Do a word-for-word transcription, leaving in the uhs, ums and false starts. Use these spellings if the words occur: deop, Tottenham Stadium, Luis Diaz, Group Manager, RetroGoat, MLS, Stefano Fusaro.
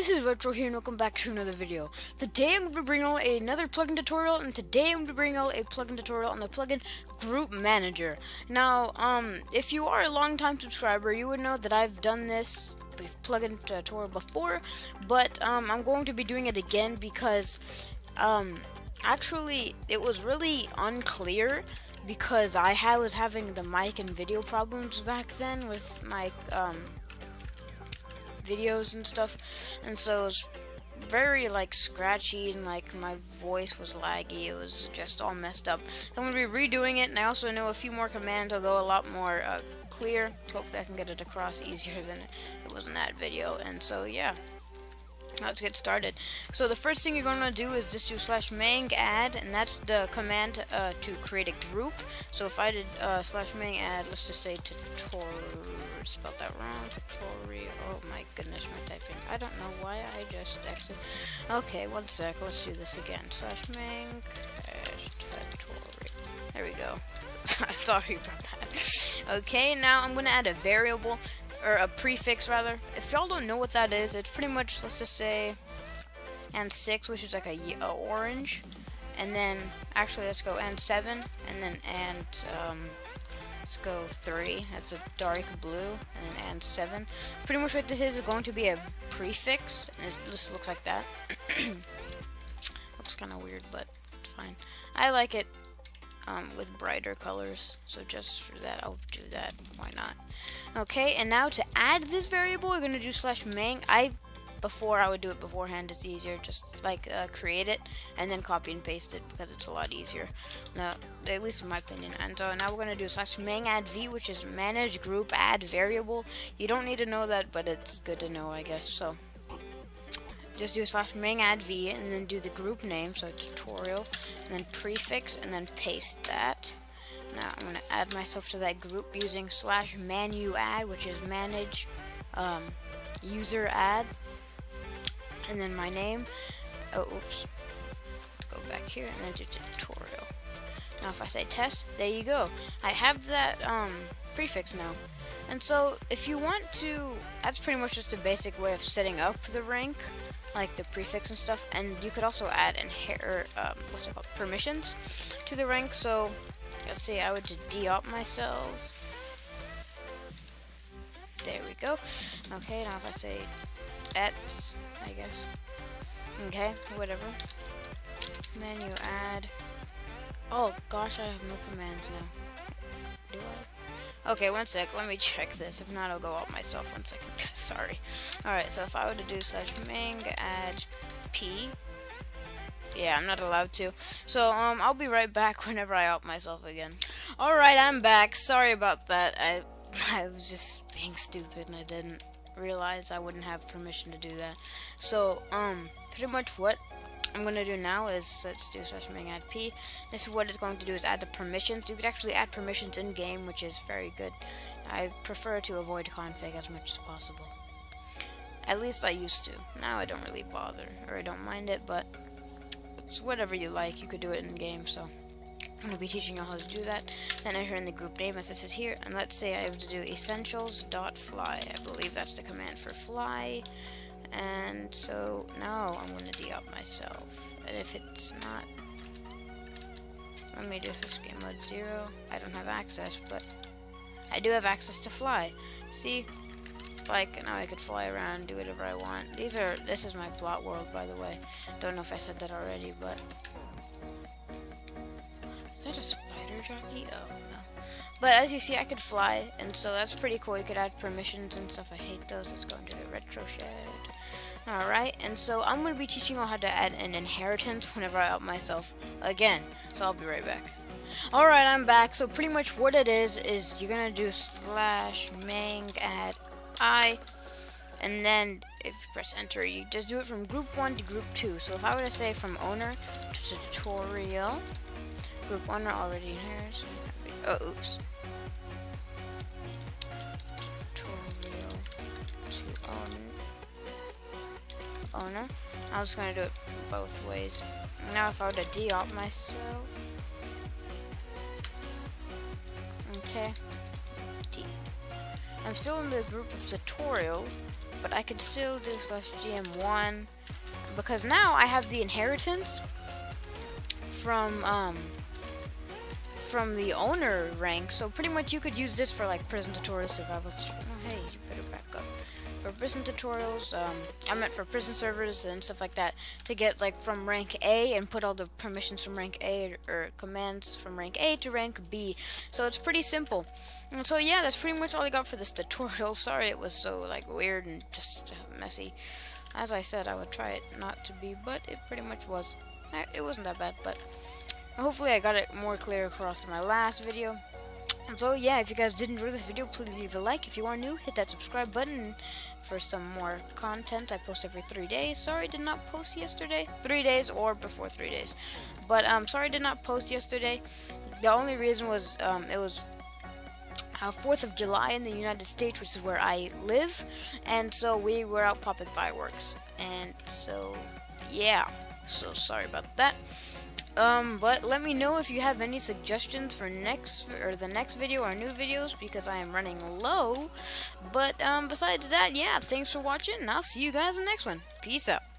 This is Retro here and welcome back to another video. Today I'm going to bring out another plugin tutorial, and today I'm going to bring out a plugin tutorial on the plugin Group Manager. Now, um, if you are a long-time subscriber, you would know that I've done this plugin tutorial before, but um, I'm going to be doing it again because um, actually it was really unclear because I was having the mic and video problems back then with my um. videos and stuff, and so it was very like scratchy and like my voice was laggy. It was just all messed up. I'm gonna be redoing it, and I also know a few more commands will go a lot more uh, clear. Hopefully I can get it across easier than it was in that video. And so yeah, let's get started. So the first thing you're going to do is just do slash mang add, and that's the command uh, to create a group. So if I did uh, slash mang add, let's just say tutorial, spelled that wrong, tutorial, oh my goodness, my typing, I don't know why I just actually, okay, one sec, let's do this again, slash mang tutorial, there we go, sorry about that. Okay, now I'm going to add a variable, or a prefix rather. If y'all don't know what that is, it's pretty much, let's just say, and six, which is like a, a orange, and then actually let's go and seven, and then and um, let's go three. That's a dark blue, and then and seven. Pretty much what this is is going to be a prefix, and it just looks like that. Looks kind of weird, but it's fine. I like it Um, with brighter colors, so just for that I'll do that, why not. Okay, and now to add this variable we're gonna do slash mang. I before I would do it beforehand, it's easier, just like uh, create it and then copy and paste it because it's a lot easier now, at least in my opinion. And so now we're gonna do slash mang add v, which is manage group add variable. You don't need to know that, but it's good to know, I guess. So just do slash mang add v, and then do the group name, so tutorial, and then prefix, and then paste that. Now I'm gonna add myself to that group using slash manu add, which is manage um, user add, and then my name. Oh, oops. Let's go back here and then do tutorial. Now if I say test, there you go. I have that um, prefix now. And so if you want to, that's pretty much just a basic way of setting up the rank, like the prefix and stuff. And you could also add inher um, what's it called? permissions to the rank. So let's see, I would deop myself. There we go. Okay, now if I say ets, I guess. Okay, whatever. Menu add. Oh gosh, I have no commands now. Do I? Okay, one sec, let me check this. If not, I'll go out myself. One second, sorry. Alright, so if I were to do slash mang add p, yeah, I'm not allowed to. So, um, I'll be right back whenever I out myself again. Alright, I'm back. Sorry about that. I, I was just being stupid and I didn't realize I wouldn't have permission to do that. So, um, pretty much what I'm gonna do now is, let's do slash mang add p. This is what it's going to do, is add the permissions. You could actually add permissions in game, which is very good. I prefer to avoid config as much as possible. At least I used to. Now I don't really bother, or I don't mind it, but it's whatever you like. You could do it in game, so I'm gonna be teaching you how to do that. Then enter in the group name as this is here, and let's say I have to do essentials.fly. I believe that's the command for fly. And so now I'm going to deop myself, and if it's not, let me do this game mode zero. I don't have access, but I do have access to fly. See, like now I could fly around, do whatever I want. These are this is my plot world, by the way. Don't know if I said that already, but is that a spider jockey? Oh no. But as you see, I could fly, and so that's pretty cool. You could add permissions and stuff. I hate those. Let's go into the retro shed. Alright, and so I'm going to be teaching you how to add an inheritance whenever I up myself again. So I'll be right back. Alright, I'm back. So pretty much what it is, is you're going to do slash mang add i, and then if you press enter, you just do it from group one to group two. So if I were to say from owner to tutorial, group owner already here, so Oh, oops. Tutorial to owner. Owner. I was gonna do it both ways. Now, if I were to deop myself, okay. D. I'm still in the group of tutorial, but I could still do slash G M one because now I have the inheritance from um from the owner rank, so pretty much you could use this for like prison tutorials, survival. Oh, hey, you better back up. For prison tutorials, um, I meant for prison servers and stuff like that, to get like from rank A and put all the permissions from rank A or, or commands from rank A to rank B. So it's pretty simple. And so yeah, that's pretty much all I got for this tutorial. Sorry it was so like weird and just messy. As I said, I would try it not to be, but it pretty much was. It wasn't that bad, but hopefully I got it more clear across in my last video. So yeah, if you guys did enjoy this video, please leave a like. If you are new, hit that subscribe button for some more content. I post every three days. Sorry I did not post yesterday. Three days or before three days. But um, sorry I did not post yesterday. The only reason was um, it was uh, fourth of July in the United States, which is where I live. And so we were out popping fireworks. And so, yeah. So sorry about that. Um, but let me know if you have any suggestions for next or the next video or new videos, because I am running low. But um, besides that, yeah, thanks for watching, and I'll see you guys in the next one. Peace out.